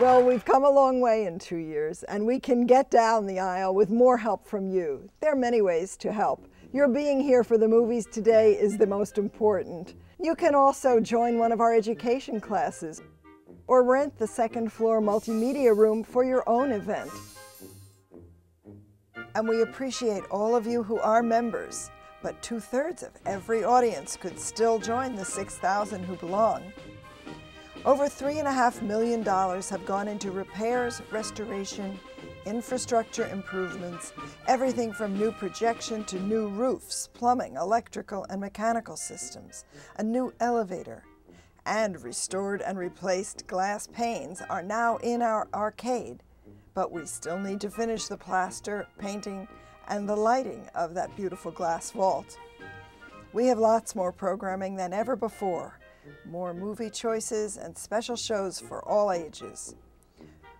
Well, we've come a long way in 2 years, and we can get down the aisle with more help from you. There are many ways to help. Your being here for the movies today is the most important. You can also join one of our education classes or rent the second floor multimedia room for your own event. And we appreciate all of you who are members, but 2/3 of every audience could still join the 6,000 who belong. Over $3.5 million have gone into repairs, restoration, infrastructure improvements, everything from new projection to new roofs, plumbing, electrical and mechanical systems, a new elevator, and restored and replaced glass panes are now in our arcade. But we still need to finish the plaster, painting, and the lighting of that beautiful glass vault. We have lots more programming than ever before, more movie choices and special shows for all ages.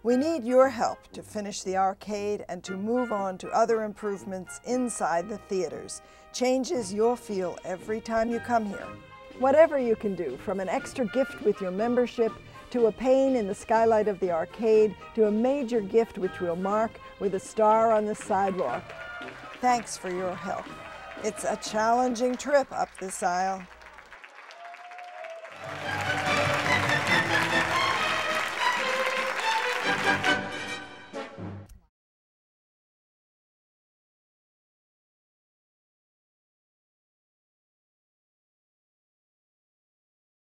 We need your help to finish the arcade and to move on to other improvements inside the theaters, changes you'll feel every time you come here. Whatever you can do, from an extra gift with your membership, to a pane in the skylight of the arcade, to a major gift which we'll mark with a star on the sidewalk. Thanks for your help. It's a challenging trip up this aisle.